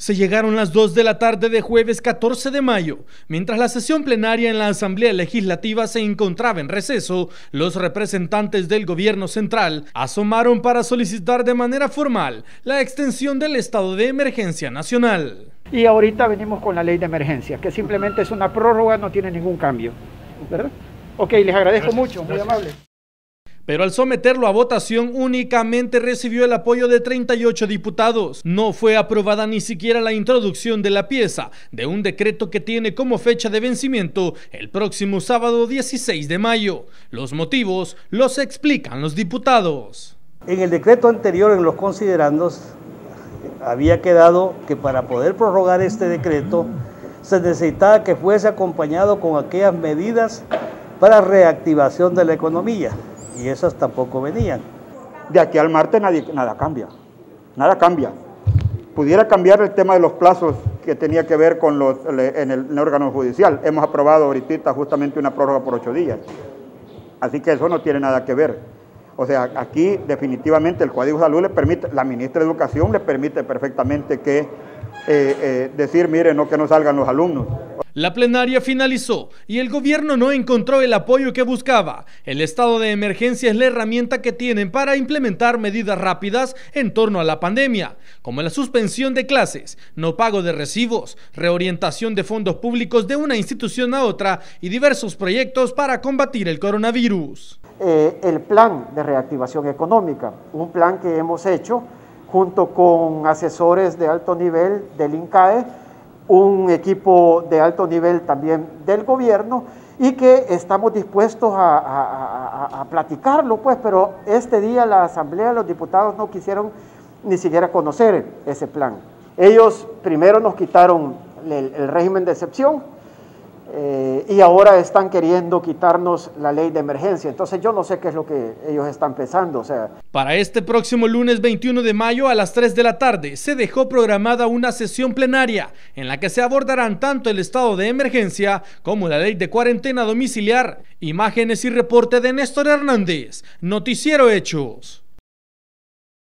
Se llegaron las 2 de la tarde de jueves 14 de mayo. Mientras la sesión plenaria en la Asamblea Legislativa se encontraba en receso, los representantes del gobierno central asomaron para solicitar de manera formal la extensión del estado de emergencia nacional. Y ahorita venimos con la ley de emergencia, que simplemente es una prórroga, no tiene ningún cambio, ¿verdad? Ok, les agradezco mucho, muy amable. Pero al someterlo a votación únicamente recibió el apoyo de 38 diputados. No fue aprobada ni siquiera la introducción de la pieza de un decreto que tiene como fecha de vencimiento el próximo sábado 16 de mayo. Los motivos los explican los diputados. En el decreto anterior, en los considerandos, había quedado que para poder prorrogar este decreto se necesitaba que fuese acompañado con aquellas medidas para reactivación de la economía. Y esas tampoco venían. De aquí al martes nada cambia, nada cambia. Pudiera cambiar el tema de los plazos que tenía que ver con en el órgano judicial. Hemos aprobado ahorita justamente una prórroga por 8 días. Así que eso no tiene nada que ver. O sea, aquí definitivamente el Código de Salud le permite, la ministra de Educación le permite perfectamente que decir, miren, no que no salgan los alumnos. La plenaria finalizó y el gobierno no encontró el apoyo que buscaba. El estado de emergencia es la herramienta que tienen para implementar medidas rápidas en torno a la pandemia, como la suspensión de clases, no pago de recibos, reorientación de fondos públicos de una institución a otra y diversos proyectos para combatir el coronavirus. El plan de reactivación económica, un plan que hemos hecho junto con asesores de alto nivel del INCAE, un equipo de alto nivel también del gobierno, y que estamos dispuestos a platicarlo, pues, pero este día la Asamblea, los diputados no quisieron ni siquiera conocer ese plan. Ellos primero nos quitaron el régimen de excepción y ahora están queriendo quitarnos la ley de emergencia. Entonces yo no sé qué es lo que ellos están pensando, o sea. Para este próximo lunes 21 de mayo a las 3 de la tarde se dejó programada una sesión plenaria en la que se abordarán tanto el estado de emergencia como la ley de cuarentena domiciliar. Imágenes y reporte de Néstor Hernández, Noticiero Hechos.